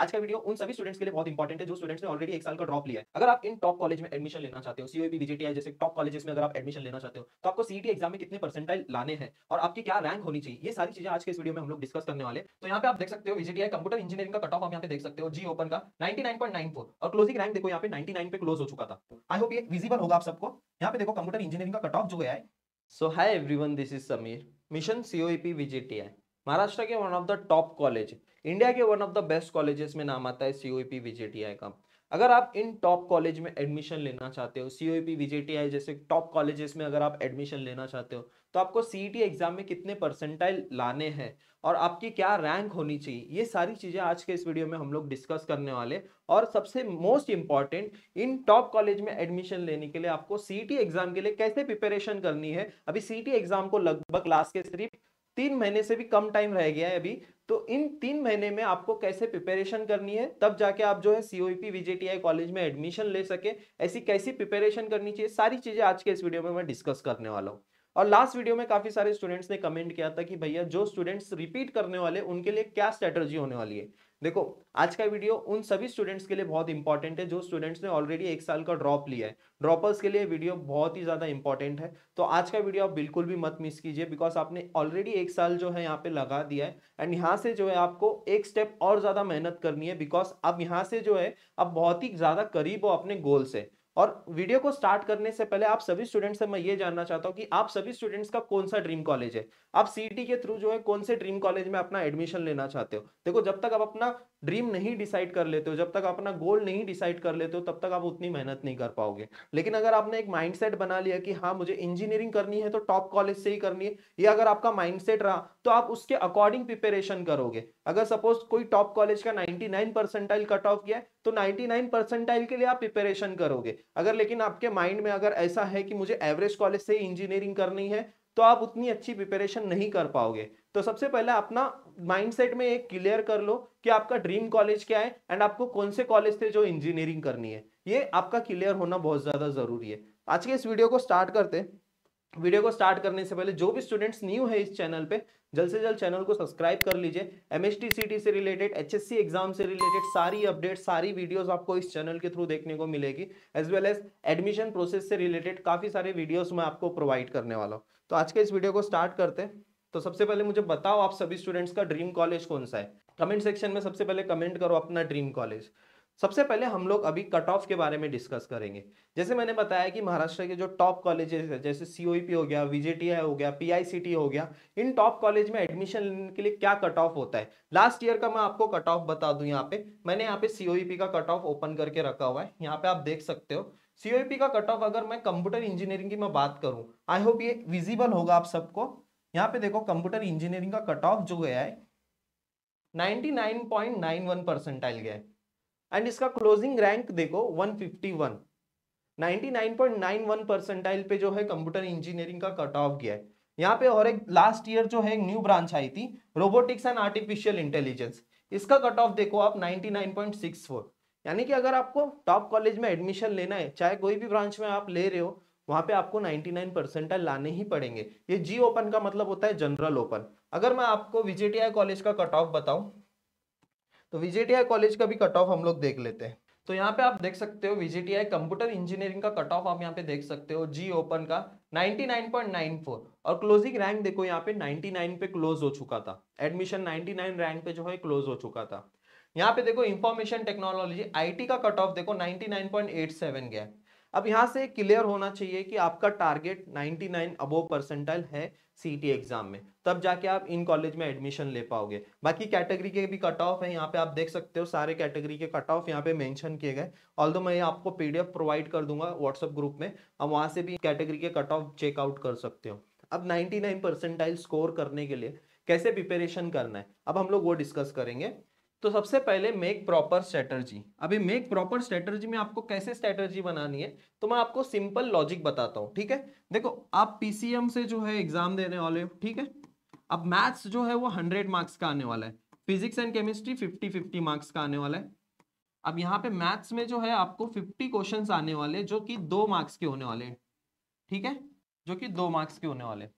आज का वीडियो उन सभी स्टूडेंट्स के लिए बहुत इंपॉर्टेंट है जो स्टूडेंट्स ने ऑलरेडी एक साल का ड्रॉप लिया है। अगर आप इन टॉप कॉलेज में एडमिशन लेना चाहते हो, सीओईपी वीजेटीआई जैसे टॉप कॉलेजेस में अगर आप एडमिशन लेना चाहते हो, तो आपको सीईटी एग्जाम में कितने परसेंटाइल लाने हैं और आपकी क्या रैंक होनी चाहिए, ये सारी चीजें आज के इस वीडियो में हम लोग डिस्कस करने वाले। तो यहाँ पे आप देख सकते हो वीजेटीआई कंप्यूटर इंजीनियरिंग का कट ऑफ आप यहाँ पे देख सकते हो जी ओपन का 99.94 और क्लोजिंग रैंक देखो यहाँ पे 99 पे क्लोज हो चुका था। आई होप ये विजिबल होगा आप सबको। यहाँ पे देखो कंप्यूटर इंजीनियरिंग का कट ऑफ जो गया है। So hi everyone, this is Sameer. Mission COEP VJTI Maharashtra के one of the top college, India के one of the best colleges में नाम आता है सीओईपी वीजेटीआई का। अगर आप इन टॉप कॉलेज में एडमिशन लेना चाहते हो, सीओईपी वीजेटीआई जैसे टॉप कॉलेजेस में अगर आप एडमिशन लेना चाहते हो, तो आपको सीईटी एग्जाम में कितने परसेंटाइल लाने हैं और आपकी क्या रैंक होनी चाहिए, ये सारी चीज़ें आज के इस वीडियो में हम लोग डिस्कस करने वाले। और सबसे मोस्ट इम्पॉर्टेंट, इन टॉप कॉलेज में एडमिशन लेने के लिए आपको सीईटी एग्जाम के लिए कैसे प्रिपरेशन करनी है। अभी सीईटी एग्जाम को लगभग लास्ट के सिर्फ 3 महीने से भी कम टाइम रह गया है अभी, तो इन 3 महीने में आपको कैसे प्रिपरेशन करनी है, तब जाके आप जो है सीओईपी वीजेटीआई कॉलेज में एडमिशन ले सके, ऐसी कैसी प्रिपरेशन करनी चाहिए, सारी चीज़ें आज के इस वीडियो में मैं डिस्कस करने वाला हूँ। और लास्ट वीडियो में काफ़ी सारे स्टूडेंट्स ने कमेंट किया था कि भैया जो स्टूडेंट्स रिपीट करने वाले उनके लिए क्या स्ट्रैटेजी होने वाली है। देखो आज का वीडियो उन सभी स्टूडेंट्स के लिए बहुत इंपॉर्टेंट है जो स्टूडेंट्स ने ऑलरेडी एक साल का ड्रॉप लिया है। ड्रॉपर्स के लिए वीडियो बहुत ही ज़्यादा इंपॉर्टेंट है, तो आज का वीडियो आप बिल्कुल भी मत मिस कीजिए, बिकॉज आपने ऑलरेडी एक साल जो है यहाँ पे लगा दिया है एंड यहाँ से जो है आपको एक स्टेप और ज़्यादा मेहनत करनी है, बिकॉज अब यहाँ से जो है आप बहुत ही ज़्यादा करीब हो अपने गोल से। और वीडियो को स्टार्ट करने से पहले आप सभी स्टूडेंट्स से मैं ये जानना चाहता हूँ कि आप सभी स्टूडेंट्स का कौन सा ड्रीम कॉलेज है, आप सीईटी के थ्रू जो है कौन से ड्रीम कॉलेज में अपना एडमिशन लेना चाहते हो। देखो जब तक आप अपना ड्रीम नहीं डिसाइड कर लेते हो, जब तक आप अपना गोल नहीं डिसाइड कर लेते हो, तब तक आप उतनी मेहनत नहीं कर पाओगे। लेकिन अगर आपने एक माइंडसेट बना लिया कि हाँ मुझे इंजीनियरिंग करनी है तो टॉप कॉलेज से ही करनी है, ये अगर आपका माइंडसेट रहा तो आप उसके अकॉर्डिंग प्रिपरेशन करोगे। अगर सपोज कोई टॉप कॉलेज का 99 परसेंटाइल कट ऑफ गया तो 99 परसेंटाइल के लिए आप प्रिपरेशन करोगे। अगर लेकिन आपके माइंड में अगर ऐसा है कि मुझे एवरेज कॉलेज से इंजीनियरिंग करनी है, तो आप उतनी अच्छी प्रिपरेशन नहीं कर पाओगे। तो सबसे पहले अपना माइंडसेट में एक क्लियर कर लो कि आपका ड्रीम कॉलेज क्या है एंड आपको कौन से कॉलेज से जो इंजीनियरिंग करनी है, ये आपका क्लियर होना बहुत ज़्यादा ज़रूरी है। आज के इस वीडियो को स्टार्ट करते हैं। वीडियो को स्टार्ट करने से पहले जो भी स्टूडेंट्स न्यू है इस चैनल पे, जल्द से जल्द चैनल को सब्सक्राइब कर लीजिए। एमएचटी सीटी से रिलेटेड, एचएससी एग्जाम से रिलेटेड सारी अपडेट, सारी वीडियोस आपको इस चैनल के थ्रू देखने को मिलेगी, as well as admission process से रिलेटेड काफ़ी सारे वीडियोस मैं आपको प्रोवाइड करने वाला हूँ। तो आज के इस वीडियो को स्टार्ट करते हैं। तो सबसे पहले मुझे बताओ आप सभी स्टूडेंट्स का ड्रीम कॉलेज कौन सा है। कमेंट सेक्शन में सबसे पहले कमेंट करो अपना ड्रीम कॉलेज। सबसे पहले हम लोग अभी कट ऑफ के बारे में डिस्कस करेंगे। जैसे मैंने बताया कि महाराष्ट्र के जो टॉप कॉलेजेस हैं, जैसे सीओईपी हो गया, वीजेटीआई हो गया, पीआईसीटी हो गया, इन टॉप कॉलेज में एडमिशन लेने के लिए क्या कट ऑफ होता है। लास्ट ईयर का मैं आपको कट ऑफ बता दूं। यहाँ पे मैंने यहाँ पे सीओईपी का कट ऑफ ओपन करके रखा हुआ है, यहाँ पे आप देख सकते हो सीओईपी का कट ऑफ। अगर मैं कंप्यूटर इंजीनियरिंग की मैं बात करूँ, आई होप ये विजिबल होगा आप सबको। यहाँ पे देखो कंप्यूटर इंजीनियरिंग का कट ऑफ जो गया है 99.91 परसेंटाइल गया है एंड इसका क्लोजिंग रैंक देखो 151। 99.91 परसेंटाइल पे जो है कंप्यूटर इंजीनियरिंग का कट ऑफ गया है यहाँ पे। और एक लास्ट ईयर जो है न्यू ब्रांच आई थी रोबोटिक्स एंड आर्टिफिशियल इंटेलिजेंस, इसका कट ऑफ देखो आप 99.64। यानी कि अगर आपको टॉप कॉलेज में एडमिशन लेना है, चाहे कोई भी ब्रांच में आप ले रहे हो, वहाँ पे आपको 99 परसेंटाइल लाने ही पड़ेंगे। ये जी ओपन का मतलब होता है जनरल ओपन। अगर मैं आपको वीजेटीआई कॉलेज का कट ऑफ बताऊँ तो वीजेटीआई कॉलेज का भी कट ऑफ हम लोग देख लेते हैं। तो यहाँ पे आप देख सकते हो वीजेटीआई कंप्यूटर इंजीनियरिंग का कट ऑफ आप यहाँ पे देख सकते हो जी ओपन का 99.94 और क्लोजिंग रैंक देखो यहाँ पे 99 पे क्लोज हो चुका था। एडमिशन 99 रैंक पे जो है क्लोज हो चुका था। यहाँ पे देखो इंफॉर्मेशन टेक्नोलॉजी आईटी का कट ऑफ देखो 99.87 गया। अब यहाँ से क्लियर होना चाहिए कि आपका टारगेट 99 अबव परसेंटाइल है सीईटी एग्जाम में, तब जाके आप इन कॉलेज में एडमिशन ले पाओगे। बाकी कैटेगरी के भी कट ऑफ है, यहाँ पे आप देख सकते हो सारे कैटेगरी के कट ऑफ यहाँ पे मेंशन किए गए। ऑल्दो मैं आपको पीडीएफ प्रोवाइड कर दूंगा व्हाट्सएप ग्रुप में, आप वहाँ से भी कैटेगरी के कट ऑफ चेकआउट कर सकते हो। अब 99 परसेंटाइल स्कोर करने के लिए कैसे प्रिपरेशन करना है, अब हम लोग वो डिस्कस करेंगे। तो सबसे पहले मेक प्रॉपर स्ट्रेटर्जी। अभी मेक प्रॉपर स्ट्रेटर्जी में आपको कैसे स्ट्रेटर्जी बनानी है, तो मैं आपको सिंपल लॉजिक बताता हूँ, ठीक है। देखो आप पीसीएम से जो है एग्जाम देने वाले हो, ठीक है। अब मैथ्स जो है वो 100 मार्क्स का आने वाला है, फिजिक्स एंड केमिस्ट्री 50-50 मार्क्स का आने वाला है। अब यहाँ पे मैथ्स में जो है आपको 50 क्वेश्चन आने वाले जो कि 2 मार्क्स के होने वाले हैं, ठीक है, जो कि 2 मार्क्स के होने वाले।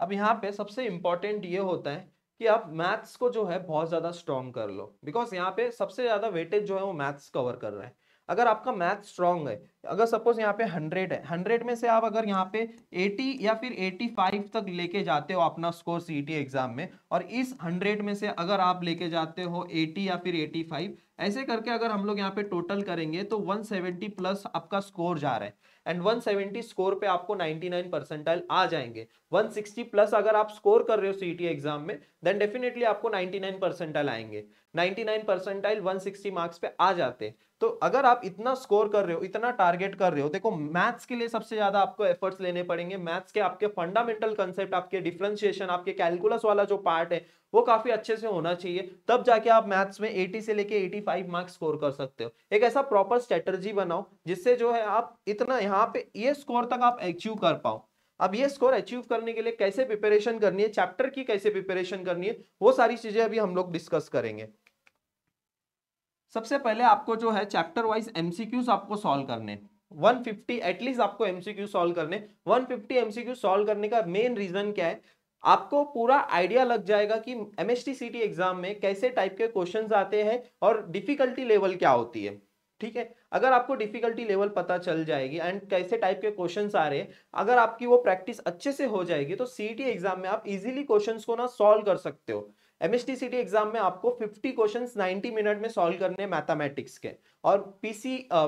अब यहाँ पे सबसे इम्पोर्टेंट ये होता है कि आप मैथ्स को जो है बहुत ज्यादा स्ट्रांग कर लो, बिकॉज यहाँ पे सबसे ज्यादा वेटेज जो है वो मैथ्स कवर कर रहा है। अगर आपका मैथ्स स्ट्रांग है, अगर सपोज यहाँ पे 100 है, 100 में से आप अगर यहाँ पे 80 या फिर 85 तक लेके जाते हो अपना स्कोर सीईटी एग्जाम में, और इस 100 में से अगर आप लेके जाते हो 80 या फिर 85, ऐसे करके अगर हम लोग यहाँ पे टोटल करेंगे तो 170 प्लस आपका स्कोर जा रहा है। एंड 170 स्कोर पे आपको 99 परसेंटाइल आ जाएंगे। 160 प्लस अगर आप स्कोर कर रहे हो सीईटी एग्जाम में, देन डेफिनेटली आपको 99 परसेंटाइल आएंगे। 99 परसेंटाइल 160 मार्क्स पे आ जाते। तो अगर आप इतना स्कोर कर रहे हो, इतना टारगेट कर रहे हो, देखो मैथ्स के लिए सबसे ज्यादा आपको एफर्ट्स लेने पड़ेंगे। मैथ्स के आपके फंडामेंटल कंसेप्ट, आपके डिफरेंशिएशन, आपके कैलकुलस वाला जो पार्ट है वो काफी अच्छे से होना चाहिए, तब जाके आप मैथ्स में 80 से लेके 85 मार्क्स स्कोर कर सकते हो। एक ऐसा प्रॉपर स्ट्रेटजी बनाओ जिससे जो है आप इतना यहाँ पे ये स्कोर तक आप अचीव कर पाओ। अब ये स्कोर अचीव करने के लिए कैसे प्रिपरेशन करनी है, चैप्टर की कैसे प्रिपरेशन करनी है, वो सारी चीजें अभी हम लोग डिस्कस करेंगे। सबसे पहले आपको जो है चैप्टर वाइज एमसीक्यूज आपको सॉल्व करने, 150 एटलीस्ट आपको एमसीक्यू सॉल्व करने। 150 एमसीक्यू सॉल्व करने का मेन रीजन क्या है, आपको पूरा आइडिया लग जाएगा कि एमएचटी सीटी एग्जाम में कैसे टाइप के क्वेश्चंस आते हैं और डिफिकल्टी लेवल क्या होती है। ठीक है, अगर आपको डिफिकल्टी लेवल पता चल जाएगी एंड कैसे टाइप के क्वेश्चंस आ रहे हैं, अगर आपकी वो प्रैक्टिस अच्छे से हो जाएगी तो सीटी एग्जाम में आप इजीली क्वेश्चंस को ना सॉल्व कर सकते हो। एमएचटी सीटी एग्जाम में आपको 50 क्वेश्चंस 90 मिनट में सॉल्व करने हैं मैथमेटिक्स के, और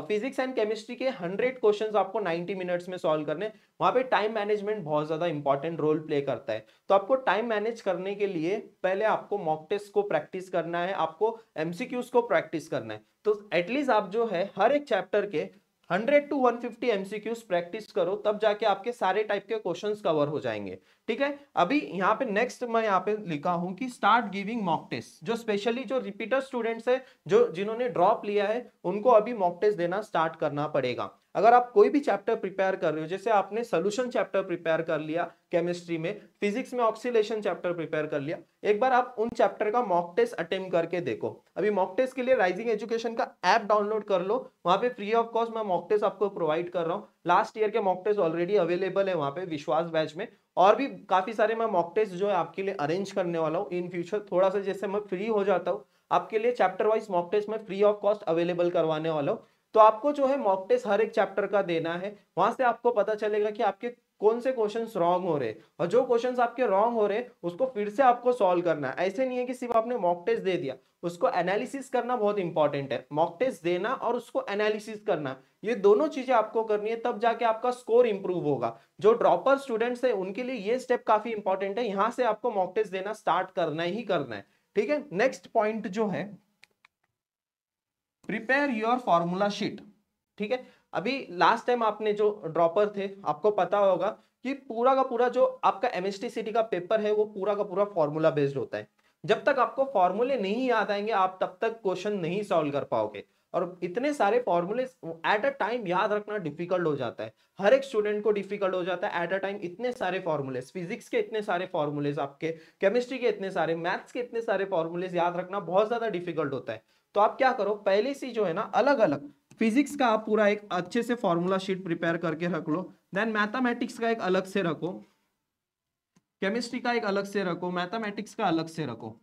फिजिक्स एंड केमिस्ट्री के 100 क्वेश्चंस आपको 90 मिनट्स में सॉल्व करने। वहाँ पे टाइम मैनेजमेंट बहुत ज़्यादा इंपॉर्टेंट रोल प्ले करता है। तो आपको टाइम मैनेज करने के लिए पहले आपको मॉक टेस्ट को प्रैक्टिस करना है, आपको एमसीक्यूज को प्रैक्टिस करना है। तो एटलीस्ट आप जो है हर एक चैप्टर के 100 टू 150 एमसीक्यूज प्रैक्टिस करो, तब जाके आपके सारे टाइप के क्वेश्चंस कवर हो जाएंगे। ठीक है, अभी यहाँ पे नेक्स्ट मैं यहाँ पे लिखा हूँ कि स्टार्ट गिविंग मॉक टेस्ट। जो स्पेशली जो रिपीटर स्टूडेंट्स है, जो जिन्होंने ड्रॉप लिया है, उनको अभी मॉक टेस्ट देना स्टार्ट करना पड़ेगा। अगर आप कोई भी चैप्टर प्रिपेयर कर रहे हो, जैसे आपने सोल्यूशन चैप्टर प्रिपेयर कर लिया केमिस्ट्री में, फिजिक्स में ऑक्सीलेशन चैप्टर प्रिपेयर कर लिया, एक बार आप उन चैप्टर का मॉक टेस्ट अटेम्प्ट करके देखो। अभी मॉक टेस्ट के लिए राइजिंग एजुकेशन का ऐप डाउनलोड कर लो, वहाँ पे फ्री ऑफ कॉस्ट मैं मॉक टेस्ट आपको प्रोवाइड कर रहा हूँ। लास्ट ईयर के मॉक टेस्ट ऑलरेडी अवेलेबल है वहाँ पे विश्वास बैच में, और भी काफी सारे मैं मॉक टेस्ट जो है आपके लिए अरेंज करने वाला हूँ इन फ्यूचर। थोड़ा सा जैसे मैं फ्री हो जाता हूँ, आपके लिए चैप्टर वाइज मॉक टेस्ट मैं फ्री ऑफ कॉस्ट अवेलेबल करवाने वाला हूँ। तो आपको जो है मॉक टेस्ट हर एक चैप्टर का देना है, वहां से आपको पता चलेगा कि आपके कौन से क्वेश्चंस रॉन्ग हो रहे हैं, और जो क्वेश्चंस आपके रॉन्ग हो रहे हैं उसको फिर से आपको सॉल्व करना है। ऐसे नहीं है कि सिर्फ आपने मॉक टेस्ट दे दिया, उसको एनालिसिस करना बहुत इंपॉर्टेंट है। मॉक टेस्ट देना और उसको एनालिसिस करना, ये दोनों चीजें आपको करनी है, तब जाके आपका स्कोर इंप्रूव होगा। जो ड्रॉपर स्टूडेंट्स है उनके लिए ये स्टेप काफी इंपॉर्टेंट है, यहाँ से आपको मॉक टेस्ट देना स्टार्ट करना ही करना है। ठीक है, नेक्स्ट पॉइंट जो है प्रिपेयर योर फॉर्मूला शीट। ठीक है, अभी लास्ट टाइम आपने जो ड्रॉपर थे आपको पता होगा कि पूरा का पूरा जो आपका एमएचटी सीटी का पेपर है वो पूरा का पूरा फॉर्मूला बेस्ड होता है। जब तक आपको फॉर्मूले नहीं याद आएंगे आप तब तक क्वेश्चन नहीं सॉल्व कर पाओगे, और इतने सारे फॉर्मूले एट अ टाइम याद रखना डिफिकल्ट हो जाता है, हर एक स्टूडेंट को डिफिकल्ट हो जाता है एट अ टाइम। इतने सारे फॉर्मूलेस, फिजिक्स के इतने सारे फॉर्मूलेस, आपके केमिस्ट्री के इतने सारे, मैथ्स के इतने सारे फॉर्मूलेस याद रखना बहुत ज्यादा डिफिकल्ट होता है। तो आप क्या करो, पहले से जो है ना अलग अलग फिजिक्स का आप पूरा एक अच्छे से फॉर्मूला शीट प्रिपेयर करके रख लो, देन मैथमेटिक्स का एक अलग से रखो, केमिस्ट्री का एक अलग से रखो, मैथमेटिक्स का अलग से रखो।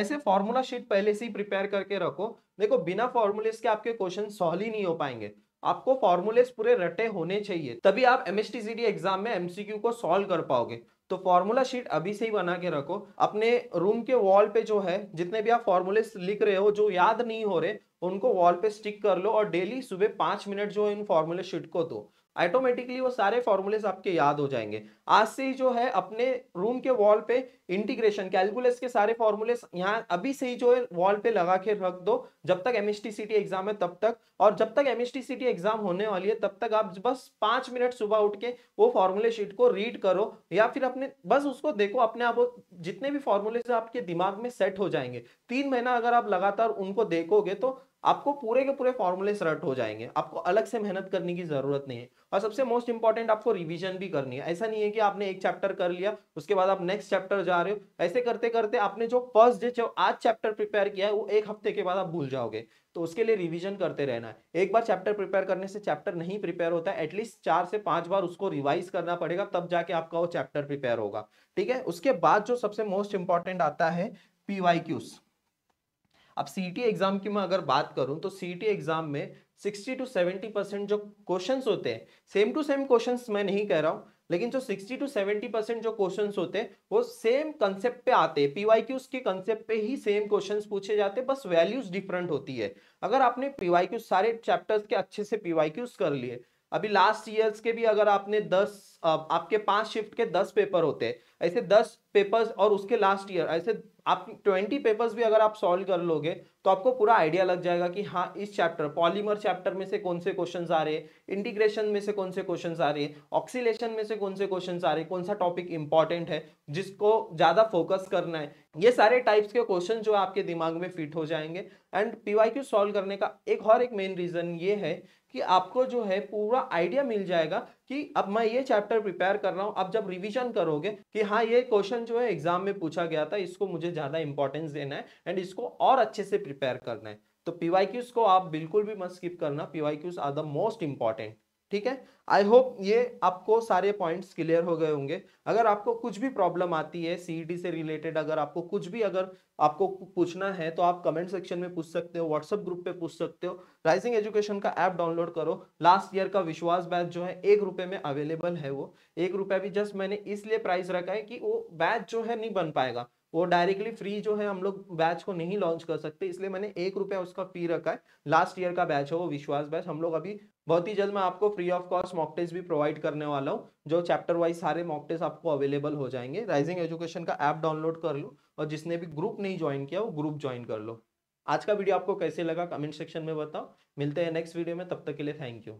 ऐसे फॉर्मूला शीट पहले से ही प्रिपेयर करके रखो। देखो बिना फॉर्मूलेस के आपके क्वेश्चन सॉल्व ही नहीं हो पाएंगे, आपको फॉर्मूलेस पूरे रटे होने चाहिए, तभी आप एमएचटी सीटी एग्जाम में एमसीक्यू को सॉल्व कर पाओगे। तो फॉर्मूला शीट अभी से ही बना के रखो, अपने रूम के वॉल पे जो है जितने भी आप फॉर्मूलेस लिख रहे हो, जो याद नहीं हो रहे उनको वॉल पे स्टिक कर लो, और डेली सुबह 5 मिनट जो है इन फॉर्मूला शीट को दो, ऑटोमेटिकली वो सारे फॉर्मूलेस आपके याद हो जाएंगे। आज से ही जो है अपने रूम के वॉल पे इंटीग्रेशन, कैलकुलस के सारे फॉर्मूलेस यहाँ अभी से ही जो है वॉल पे लगा के रख दो, जब तक एमएचटी सीटी एग्जाम है तब तक। और जब तक एमएचटी सीटी एग्जाम होने वाली है तब तक आप बस 5 मिनट सुबह उठ के वो फॉर्मूले शीट को रीड करो, या फिर अपने बस उसको देखो, अपने आप जितने भी फॉर्मूलेस आपके दिमाग में सेट हो जाएंगे। 3 महीना अगर आप लगातार उनको देखोगे तो आपको पूरे के पूरे फॉर्मूले रट हो जाएंगे, आपको अलग से मेहनत करने की जरूरत नहीं है। और सबसे मोस्ट इंपॉर्टेंट आपको रिवीजन भी करनी है। ऐसा नहीं है कि आपने एक चैप्टर कर लिया उसके बाद आप नेक्स्ट चैप्टर जा रहे हो, ऐसे करते करते आपने जो फर्स्ट डे आज चैप्टर प्रिपेयर किया है वो एक हफ्ते के बाद आप भूल जाओगे। तो उसके लिए रिवीजन करते रहना है। एक बार चैप्टर प्रिपेयर करने से चैप्टर नहीं प्रिपेयर होता है, एटलीस्ट 4 से 5 बार उसको रिवाइज करना पड़ेगा, तब जाके आपका वो चैप्टर प्रिपेयर होगा। ठीक है, उसके बाद जो सबसे मोस्ट इंपॉर्टेंट आता है पीवाईक्यूज। अब सीईटी एग्जाम की मैं अगर बात करूं तो सीईटी एग्जाम में 60 to 70% जो क्वेश्चंस होते हैं, सेम टू सेम क्वेश्चंस मैं नहीं कह रहा हूं, लेकिन जो 60 to 70% जो क्वेश्चंस होते हैं वो सेम कंसेप्ट पे आते हैं। पीवाईक्यूज के कंसेप्ट पे ही सेम क्वेश्चंस पूछे जाते हैं, बस वैल्यूज डिफरेंट होती है। अगर आपने पीवाईक्यूज सारे चैप्टर्स के अच्छे से पीवाईक्यूज कर लिए, अभी लास्ट ईयर्स के भी अगर आपने 10 आपके 5 शिफ्ट के 10 पेपर होते हैं, ऐसे 10 पेपर्स और उसके लास्ट ईयर ऐसे आप 20 पेपर्स भी अगर आप सॉल्व कर लोगे तो आपको पूरा आइडिया लग जाएगा कि हाँ इस चैप्टर पॉलीमर चैप्टर में से कौन से क्वेश्चंस आ रहे हैं, इंटीग्रेशन में से कौन से क्वेश्चंस आ रहे हैं, ऑक्सीलेशन में से कौन से क्वेश्चंस आ रहे हैं, कौन सा टॉपिक इंपॉर्टेंट है जिसको ज़्यादा फोकस करना है। ये सारे टाइप्स के क्वेश्चन जो आपके दिमाग में फिट हो जाएंगे। एंड पीवाईक्यू सॉल्व करने का एक मेन रीज़न ये है कि आपको जो है पूरा आइडिया मिल जाएगा कि अब मैं ये चैप्टर प्रिपेयर कर रहा हूँ। अब जब रिवीजन करोगे कि हाँ ये क्वेश्चन जो है एग्जाम में पूछा गया था, इसको मुझे ज़्यादा इंपॉर्टेंस देना है एंड इसको और अच्छे से प्रिपेयर करना है। तो पीवाईक्यूज को आप बिल्कुल भी मत स्किप करना। PYQs are the most important. ठीक है, आई होप ये आपको सारे पॉइंट्स क्लियर हो गए होंगे। अगर आपको कुछ भी प्रॉब्लम आती है सीईटी से रिलेटेड, अगर आपको कुछ भी अगर आपको पूछना है तो आप कमेंट सेक्शन में पूछ सकते हो, व्हाट्सएप ग्रुप पे पूछ सकते हो। राइजिंग एजुकेशन का ऐप डाउनलोड करो, लास्ट ईयर का विश्वास बैच जो है ₹1 में अवेलेबल है। वो ₹1 भी जस्ट मैंने इसलिए प्राइस रखा है कि वो बैच जो है नहीं बन पाएगा, वो डायरेक्टली फ्री जो है हम लोग बैच को नहीं लॉन्च कर सकते, इसलिए मैंने ₹1 उसका फी रखा है। लास्ट ईयर का बैच है वो विश्वास बैच। हम लोग अभी बहुत ही जल्द मैं आपको free of cost mock test भी प्रोवाइड करने वाला हूँ, जो चैप्टर वाइज सारे मॉक टेस्ट आपको अवेलेबल हो जाएंगे। राइजिंग एजुकेशन का ऐप डाउनलोड कर लो और जिसने भी ग्रुप नहीं ज्वाइन किया वो ग्रुप ज्वाइन कर लो। आज का वीडियो आपको कैसे लगा कमेंट सेक्शन में बताओ। मिलते हैं नेक्स्ट वीडियो में, तब तक के लिए थैंक यू।